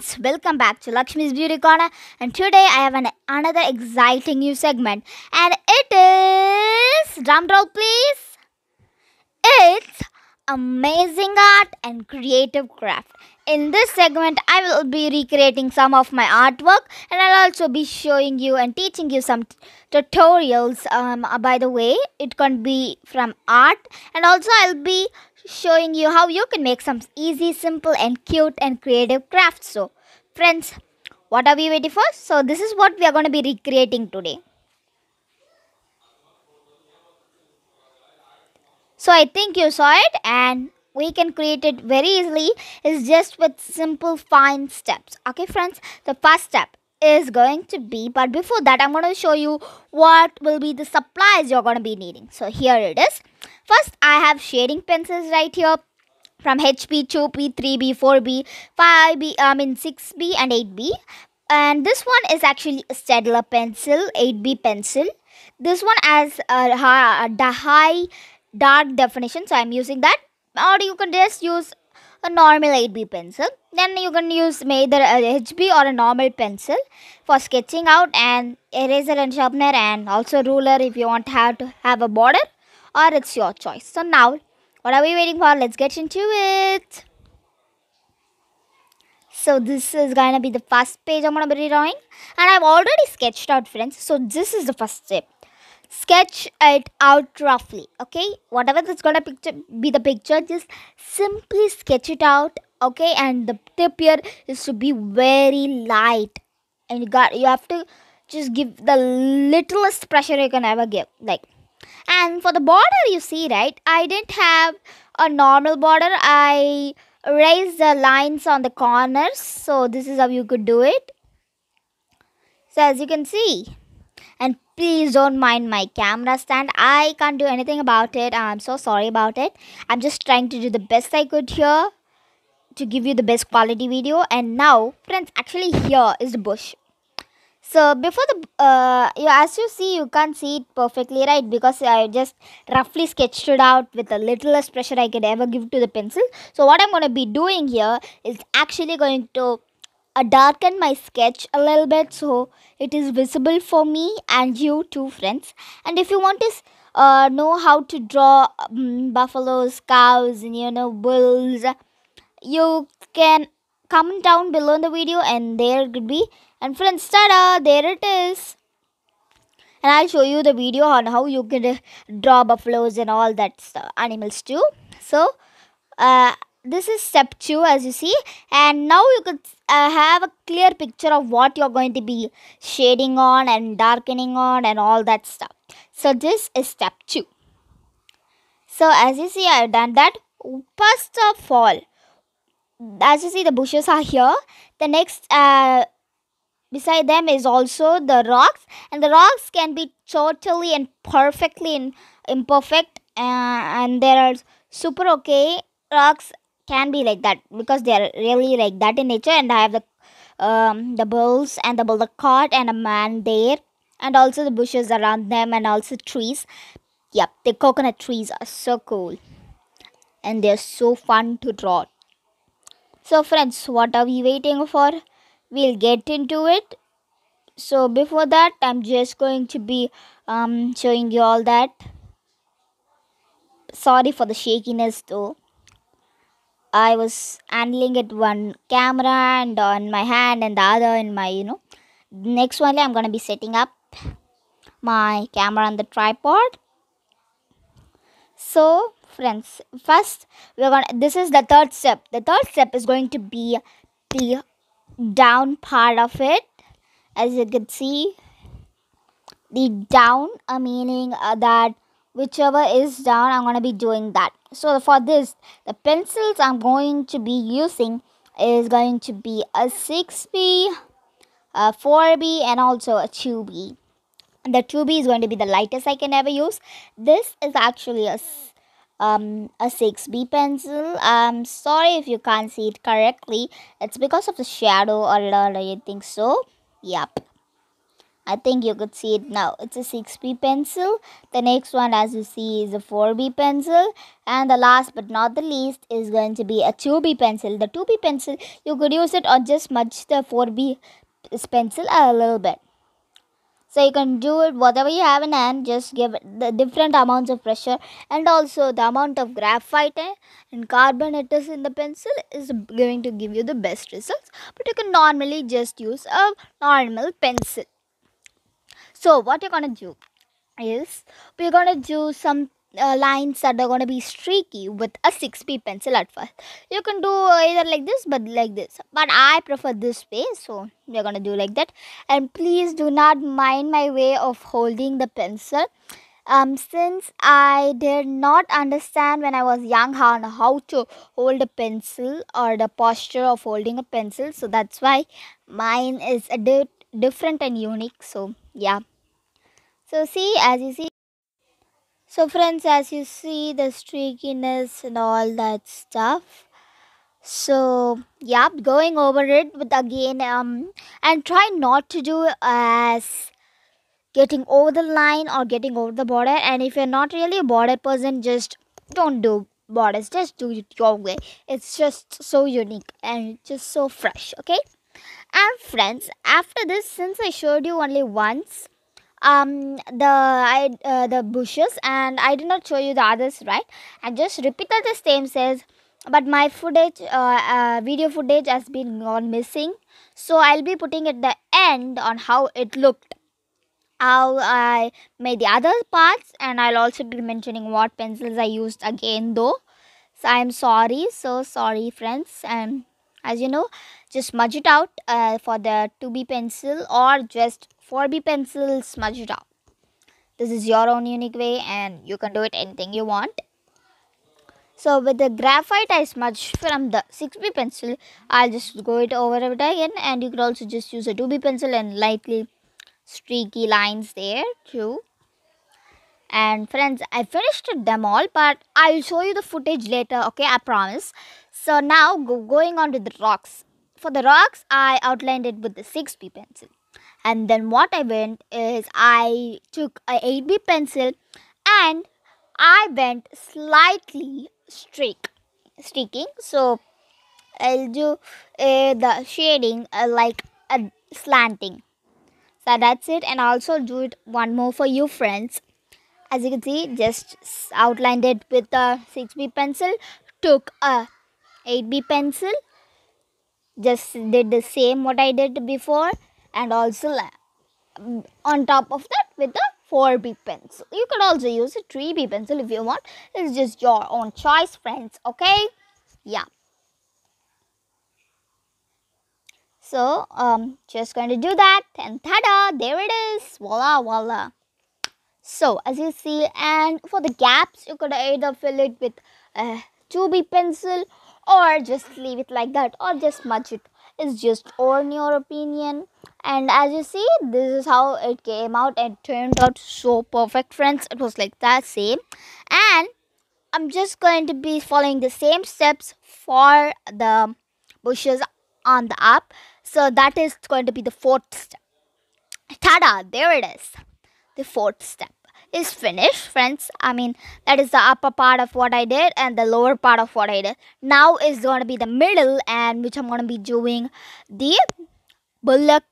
friends, welcome back to Lakshmi's Beauty Corner, and today I have another exciting new segment, and it is, drum roll please, it's amazing art and creative craft. In this segment, I will be recreating some of my artwork, and I'll also be showing you and teaching you some tutorials. By the way, it can be from art, and also I'll be showing you how you can make some easy, simple and cute and creative crafts. So friends, what are we waiting for? So this is what we are going to be recreating today. So I think you saw it, and we can create it very easily. It's just with simple fine steps. Okay friends, the first step is going to be, but before that I'm going to show you what will be the supplies you're going to be needing. So here it is. First, I have shading pencils right here from HB, 2B, 3B, 4B, 5B, 6B and 8B. And this one is actually a Staedtler pencil, 8B pencil. This one has a high dark definition, so I'm using that. Or you can just use a normal 8B pencil. Then you can use either a HB or a normal pencil for sketching out, and eraser and sharpener, and also ruler if you want to have a border, or it's your choice. So now, what are we waiting for? Let's get into it. So this is going to be the first page I'm going to be drawing, and I've already sketched out, friends. So this is the first step. Sketch it out roughly, okay? Whatever that's gonna be the picture, just simply sketch it out, okay? And the tip here is to be very light, and you have to just give the littlest pressure you can ever give, like. And for the border, you see, right? I didn't have a normal border. I erased the lines on the corners, so this is how you could do it. So as you can see. And please don't mind my camera stand. I can't do anything about it. I'm so sorry about it. I'm just trying to do the best I could here to give you the best quality video. And now, friends, actually here is the bush. So before the, as you see, you can't see it perfectly, right? Because I just roughly sketched it out with the littlest pressure I could ever give to the pencil. So what I'm going to be doing here is actually going to darken my sketch a little bit, so it is visible for me and you too, friends. And if you want to know how to draw buffaloes, cows, and bulls, you can comment down below in the video, and there it could be. And friends, tada, there it is. And I'll show you the video on how you can draw buffaloes and all that stuff, animals too. So this is step 2, as you see, and now you could have a clear picture of what you're going to be shading on and darkening on and all that stuff. So this is step 2. So as you see, I've done that. First of all, as you see, the bushes are here. The next, beside them is also the rocks, and the rocks can be totally and perfectly imperfect, and there are super okay rocks. Can be like that because they are really like that in nature. And I have the bulls and the bullock cart and a man there, and also the bushes around them, and also trees. Yep, the coconut trees are so cool, and they're so fun to draw. So friends, what are we waiting for? We'll get into it. So before that, I'm just going to be showing you all that. Sorry for the shakiness though. I was handling it one camera and on my hand, and the other in my, Next one, I'm going to be setting up my camera on the tripod. So, friends, first, this is the third step. The third step is going to be the down part of it. As you can see, the down, meaning that whichever is down, I'm going to be doing that. So for this, the pencils I'm going to be using is going to be a 6B, a 4B and also a 2B. And the 2B is going to be the lightest I can ever use. This is actually a 6B pencil. I'm sorry if you can't see it correctly. It's because of the shadow or anything. So, yep. I think you could see it now. It's a 6B pencil. The next one, as you see, is a 4B pencil. And the last but not the least is going to be a 2B pencil. The 2B pencil, you could use it or just smudge the 4B pencil a little bit. So you can do it whatever you have in hand, just give it the different amounts of pressure, and also the amount of graphite and carbon it is in the pencil is going to give you the best results. But you can normally just use a normal pencil. So what you're going to do is, we're going to do some lines that are going to be streaky with a 6B pencil at first. You can do either like this, but like this. But I prefer this way, so we're going to do like that. And please do not mind my way of holding the pencil. Since I did not understand when I was young how to hold a pencil or the posture of holding a pencil. So that's why mine is a bit different and unique. So yeah. So see, as you see. So friends, as you see, the streakiness and all that stuff. So yeah, going over it with again and try not to do as getting over the line or getting over the border. And if you're not really a border person, just don't do borders. Just do it your way. It's just so unique and just so fresh, okay? And friends, after this, since I showed you only once, the bushes, and I did not show you the others, right? I just repeated the same says, but my footage, video footage has been gone missing. So I'll be putting at the end on how it looked, how I made the other parts, and I'll also be mentioning what pencils I used again though. So I'm sorry, so sorry friends. And as you know, just smudge it out for the 2B pencil or just 4B pencil, smudge it out. This is your own unique way and you can do it anything you want. So with the graphite I smudged from the 6B pencil, I'll just go it over it again, and you can also just use a 2B pencil and lightly streaky lines there too. And friends, I finished them all, but I'll show you the footage later, okay? I promise. So now going on to the rocks. For the rocks, I outlined it with the 6B pencil. And then what I went is I took a 8B pencil and I went slightly streaking. So I'll do the shading like a slanting. So that's it, and also do it one more for you friends. As you can see, just outlined it with a 6B pencil, took a 8B pencil, just did the same what I did before, and also on top of that with the 4B pencil. You could also use a 3B pencil if you want. It's just your own choice friends, okay? Yeah. So just going to do that, and ta-da, there it is, voila voila. So as you see, and for the gaps you could either fill it with a 2B pencil or just leave it like that or just smudge it. It's just on your opinion. And as you see, this is how it came out and turned out so perfect friends. It was like that same, and I'm just going to be following the same steps for the bushes on the up. So that is going to be the fourth step. Ta-da, there it is. The fourth step is finished friends. I mean, that is the upper part of what I did and the lower part of what I did. Now is going to be the middle, and which I'm going to be doing the bullock,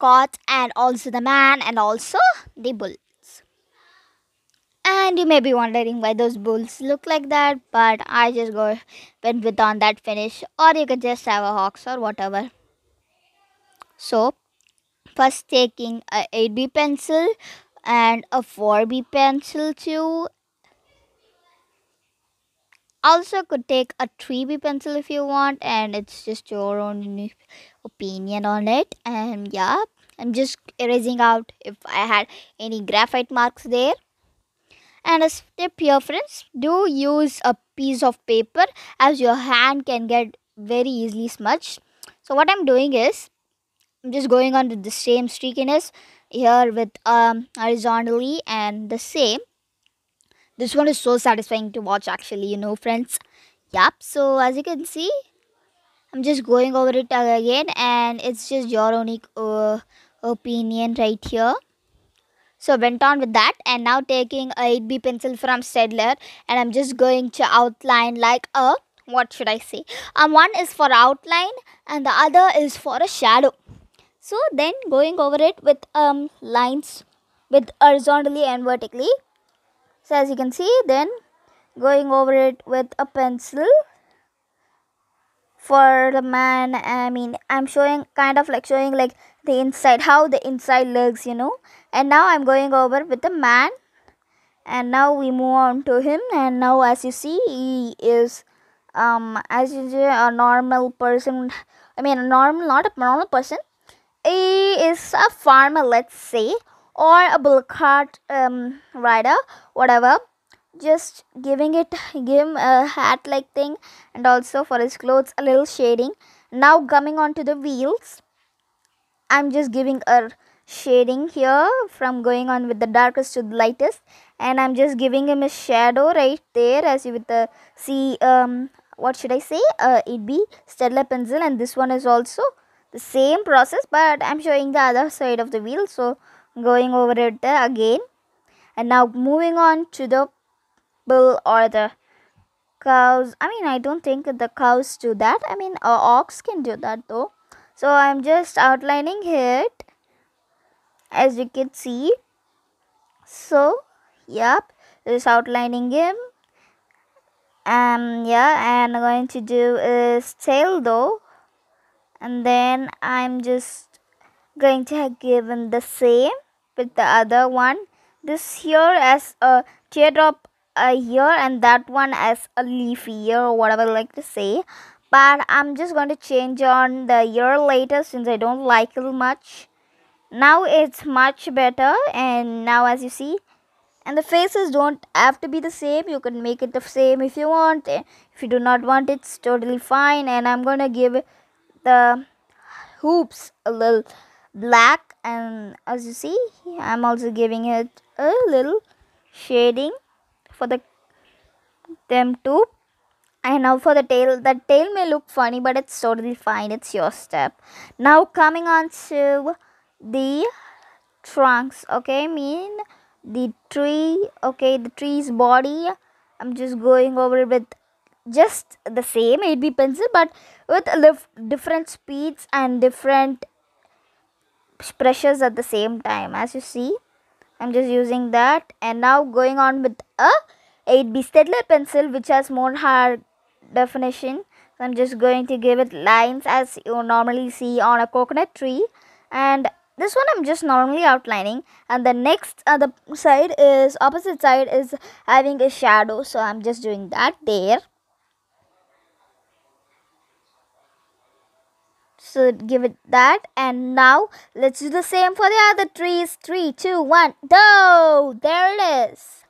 cart, and also the man, and also the bulls. And you may be wondering why those bulls look like that, but I just went with on that finish, or you could just have a hawks or whatever. So first taking a 8B pencil and a 4B pencil too. Also could take a 3B pencil if you want, and it's just your own opinion on it. And yeah, I'm just erasing out if I had any graphite marks there. And as tip here friends, do use a piece of paper as your hand can get very easily smudged. So what I'm doing is, I'm just going on with the same streakiness here with horizontally and the same. This one is so satisfying to watch actually, you know friends. Yep, so as you can see, I'm just going over it again, and it's just your own opinion right here. So went on with that, and now taking a 8B pencil from Staedtler, and I'm just going to outline like a, what should I say? One is for outline and the other is for a shadow. So then going over it with lines, with horizontally and vertically. So as you can see, then going over it with a pencil. For the man, I mean, I'm showing kind of like showing like the inside, how the inside looks, you know. And now I'm going over with the man, and now we move on to him. And now as you see, he is as you see, a normal person. I mean, not a normal person. He is a farmer, let's say, or a bull cart rider, whatever. Just giving it, give him a hat like thing, and also for his clothes a little shading. Now coming on to the wheels, I'm just giving a shading here from going on with the darkest to the lightest, and I'm just giving him a shadow right there, as you with the see what should I say, it'd be Staedtler pencil. And this one is also the same process, but I'm showing the other side of the wheel, so going over it again. And now moving on to the bull or the cows. I mean, I don't think the cows do that. I mean, an ox can do that though. So I'm just outlining it, as you can see. So yep, just outlining him. Yeah, and I'm going to do his tail though, and then I'm just going to give him the same with the other one. This here as a teardrop here, and that one as a leaf ear or whatever I like to say, but I'm just going to change on the ear later since I don't like it much. Now it's much better, and now as you see, and the faces don't have to be the same. You can make it the same if you want. If you do not want, it's totally fine. And I'm gonna give the hoops a little black, and as you see, I'm also giving it a little shading for them too. And now for the tail, the tail may look funny, but it's totally fine, it's your step. Now coming on to the trunks, okay, I mean the tree, okay, the tree's body. I'm just going over with just the same 8B pencil, but with different speeds and different pressures at the same time, as you see. I'm just using that, and now going on with a 8B Staedtler pencil, which has more hard definition. So I'm just going to give it lines as you normally see on a coconut tree, and this one I'm just normally outlining. And the next other side is opposite side is having a shadow, so I'm just doing that there. So give it that, and now let's do the same for the other trees. 3, 2, 1, go! There it is.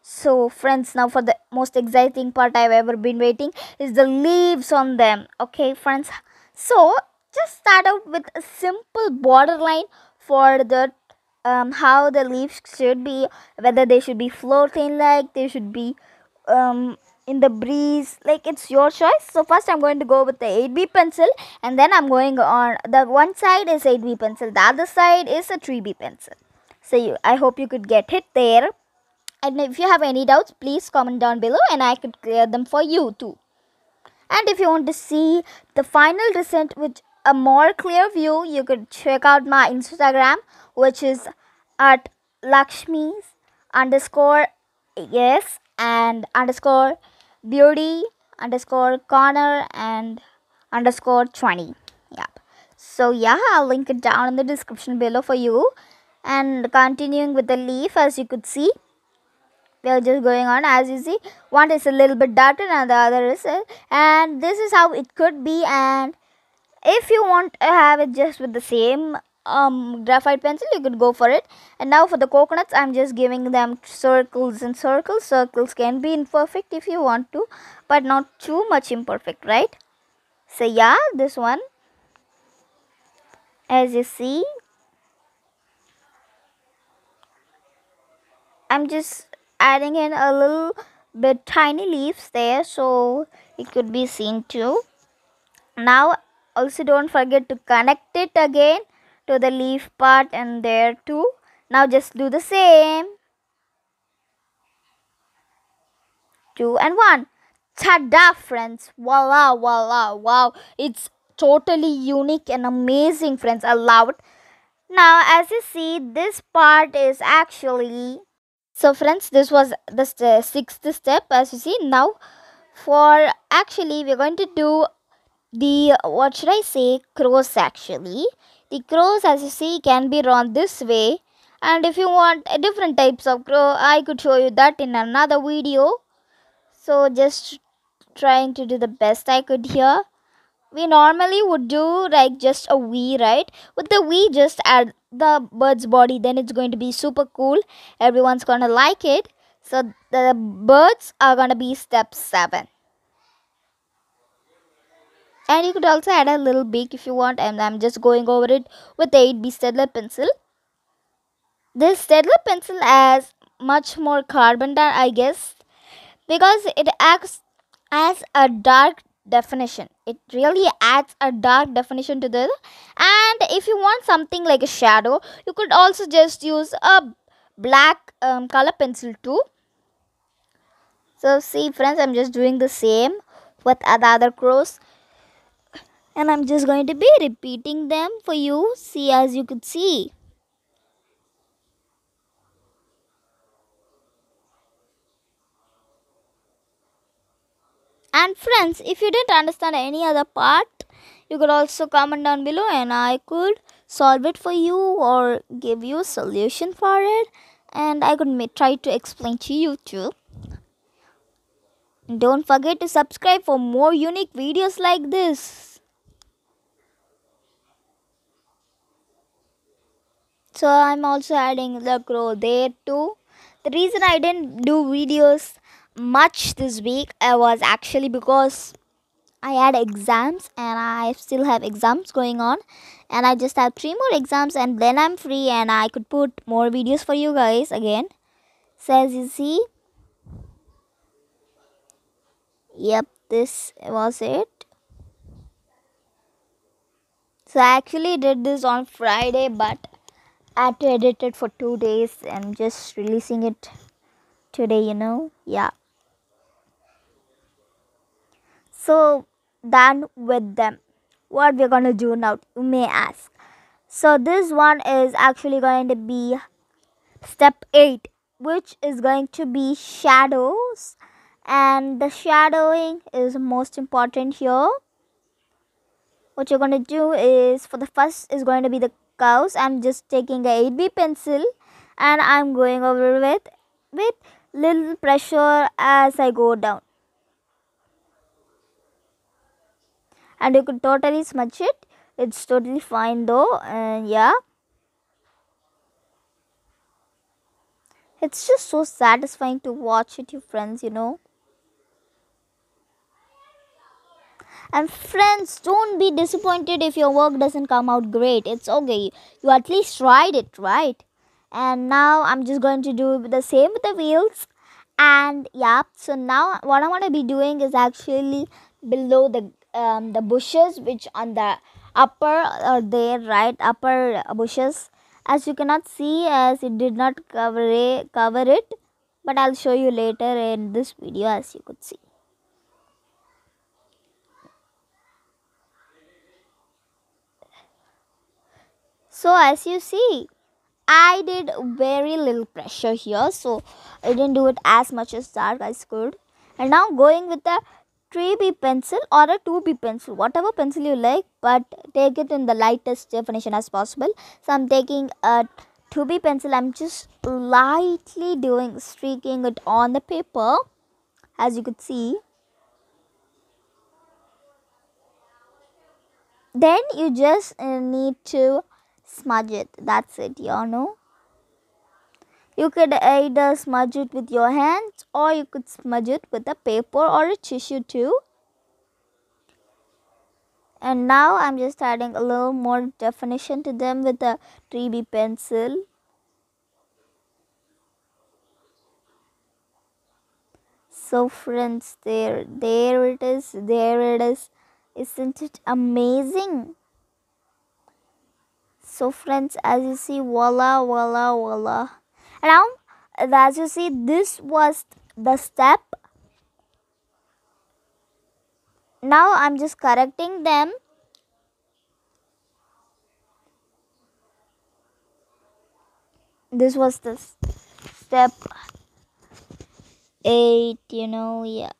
So friends, now for the most exciting part I've ever been waiting is the leaves on them. Okay friends, so just start out with a simple borderline for the how the leaves should be, whether they should be floating, like they should be in the breeze, like it's your choice. So first I'm going to go with the 8B pencil, and then I'm going on the one side is 8B pencil, the other side is a 3B pencil. So I hope you could get it there, and if you have any doubts, please comment down below and I could clear them for you too. And if you want to see the final result with a more clear view, you could check out my Instagram, which is at Lakshmi's_beauty_corner_20. Yep. So yeah, I'll link it down in the description below for you. And continuing with the leaf, as you could see, we are just going on. As you see, one is a little bit darker and the other is and this is how it could be. And if you want to have it just with the same graphite pencil, you could go for it. And now for the coconuts, I'm just giving them circles and circles. Circles can be imperfect if you want to, but not too much imperfect, right? So yeah, this one, as you see, I'm just adding in a little bit tiny leaves there, so it could be seen too. Now also don't forget to connect it again to the leaf part and there too. Now just do the same. 2 and 1. Tada, friends. Voila, voila, wow. It's totally unique and amazing, friends. I love it. Now, as you see, this part is actually... So, friends, this was the sixth step, as you see. Now, for actually, we're going to do the, what should I say, crows, actually. The crows, as you see, can be drawn this way. And if you want different types of crow, I could show you that in another video. So, just trying to do the best I could here. We normally would do like just a V, right? With the V, just add the bird's body. Then it's going to be super cool. Everyone's going to like it. So the birds are going to be step 7. And you could also add a little beak if you want. And I'm just going over it with the 8B Staedtler pencil. This Staedtler pencil has much more carbon than, I guess, because it acts as a dark definition. It really adds a dark definition to this. And if you want something like a shadow, you could also just use a black color pencil too. So see, friends, I'm just doing the same with the other crows, and I'm just going to be repeating them for you. See, as you could see. And friends, if you didn't understand any other part, you could also comment down below and I could solve it for you or give you a solution for it. And I could try to explain to you too. Don't forget to subscribe for more unique videos like this. So I'm also adding the crow there too. The reason I didn't do videos much this week was actually because I had exams, and I still have exams going on, and I just have 3 more exams and then I'm free and I could put more videos for you guys again. So as you see, yep, this was it. So I actually did this on Friday, but I had to edit it for 2 days and just releasing it today, you know. Yeah. So done with them. What we're gonna do now, you may ask. So this one is actually going to be step 8, which is going to be shadows, and the shadowing is most important here. What you're gonna do is, for the first is going to be the cows. I'm just taking the 8B pencil and I'm going over with little pressure as I go down. And you could totally smudge it. It's totally fine though. And yeah. It's just so satisfying to watch it, you friends, you know. And friends, don't be disappointed if your work doesn't come out great. It's okay. You at least tried it, right? And now I'm just going to do the same with the wheels. And yeah, so now what I want to be doing is actually below the bushes, which on the upper or there, right, upper bushes, as you cannot see as it did not cover it, but I'll show you later in this video, as you could see. So as you see, I did very little pressure here, so I didn't do it as much as dark as could. And now going with the 3B pencil or a 2B pencil, whatever pencil you like, but take it in the lightest definition as possible. So I'm taking a 2B pencil. I'm just lightly streaking it on the paper, as you could see. Then you just need to smudge it. That's it, you know. You could either smudge it with your hands, or you could smudge it with a paper or a tissue too. And now I'm just adding a little more definition to them with a 3B pencil. So friends, there it is, there it is. Isn't it amazing? So friends, as you see, voila, voila, voila. And now, as you see, this was the step. Now I'm just correcting them. This was the step 8, you know, yeah.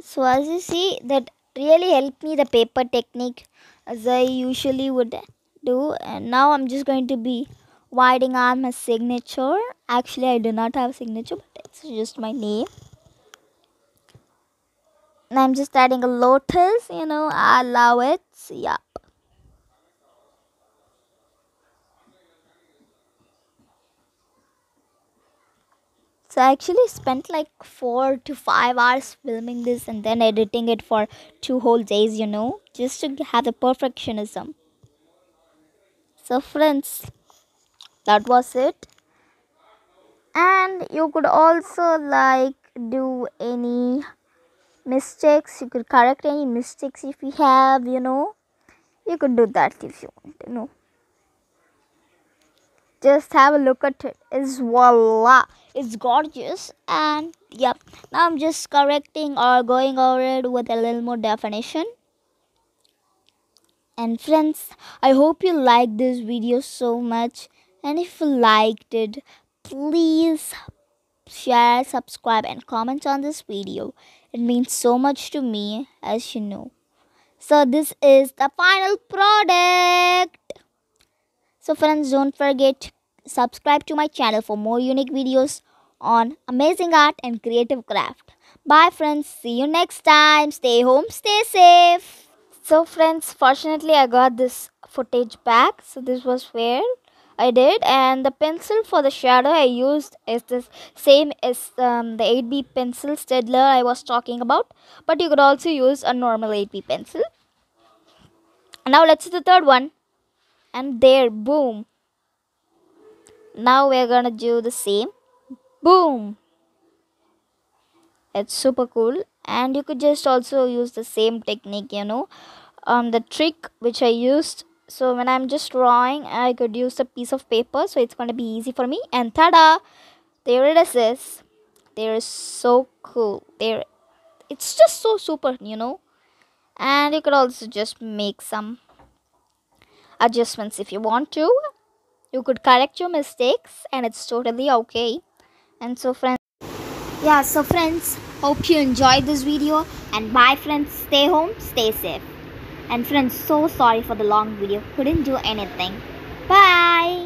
So as you see, that really helped me, the paper technique, as I usually would do. And now I'm just going to be writing on my signature. Actually, I do not have a signature, but it's just my name. And I'm just adding a lotus, you know, I love it. Yeah. So I actually spent like 4 to 5 hours filming this and then editing it for 2 whole days, you know, just to have the perfectionism. So friends, that was it. And you could also like do any mistakes, you could correct any mistakes if you have, you know, you could do that if you want, you know. Just have a look at it. It's voila, it's gorgeous. And yep, now I'm just correcting or going over it with a little more definition. And friends, I hope you liked this video so much, and if you liked it, please share, subscribe and comment on this video. It means so much to me, as you know. So this is the final product. So friends, don't forget to subscribe to my channel for more unique videos on amazing art and creative craft. Bye friends, see you next time. Stay home, stay safe. So friends, fortunately I got this footage back. So this was where I did, and the pencil for the shadow I used is this same as the 8B pencil Staedtler I was talking about, but you could also use a normal 8B pencil. And now let's do the third one, and there, boom. Now we're gonna do the same, boom. It's super cool, and you could just also use the same technique, you know, the trick which I used. So when I'm just drawing, I could use a piece of paper, so it's going to be easy for me. And tada! There it is. There is so cool. There, it's just so super, you know. And you could also just make some adjustments if you want to. You could correct your mistakes, and it's totally okay. And so friends, yeah. So friends, hope you enjoyed this video. And bye, friends. Stay home, stay safe. And friends, so sorry for the long video. Couldn't do anything. Bye.